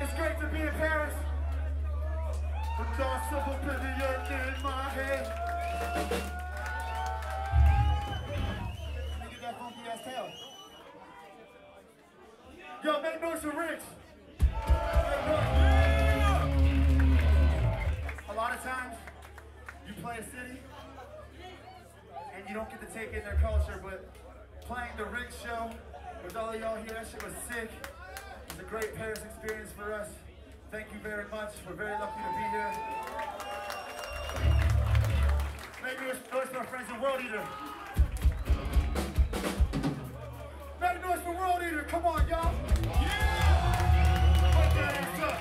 It's great to be in Paris, with your simple pavilion in my head. Let me get that funky ass tail. Yo, make noise for Rich. A lot of times, you don't get to take in their culture, but playing the Rick show with all of y'all here, that shit was sick. It was a great Paris experience for us. Thank you very much. We're very lucky to be here. Maybe it's noise for our friends in World Eater. Make noise for World Eater, come on y'all. Yeah! Put that hands up.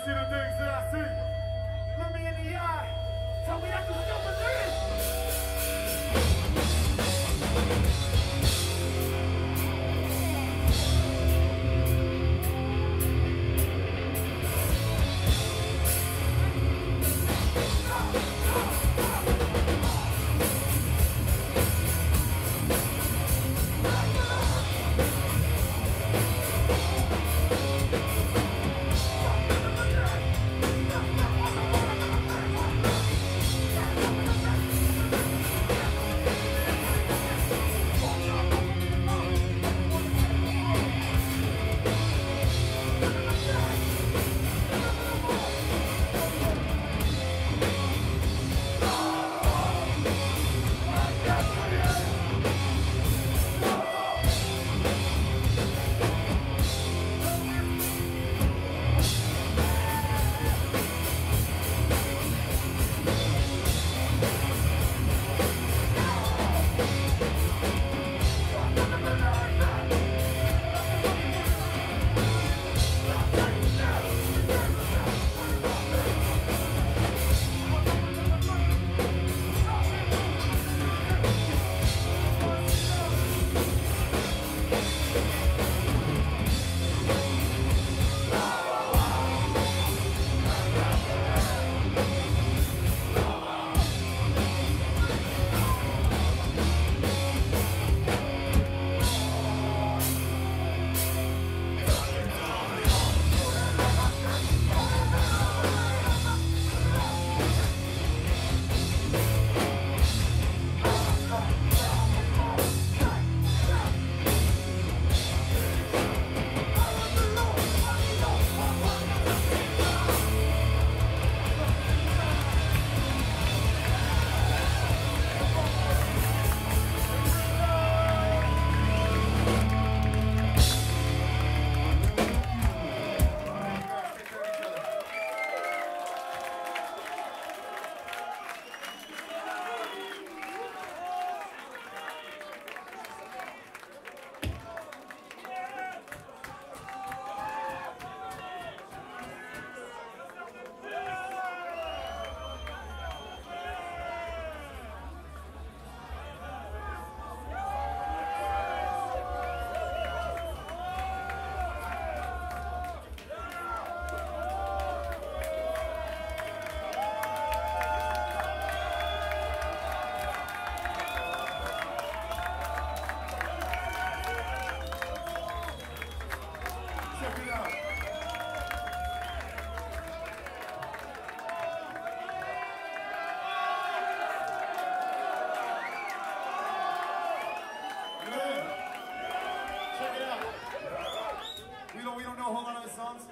to see the things that I see. Look me in the eye. Tell me I can still believe.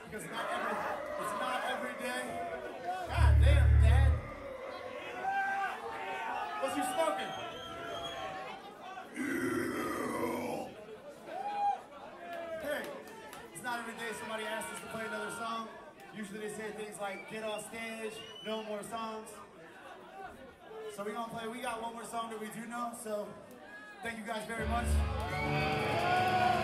Because it's not every day. God damn, Dad. What's you smoking? Hey, it's not every day somebody asks us to play another song. Usually they say things like, get off stage, no more songs. So we're gonna play, we got one more song that we do know, so thank you guys very much.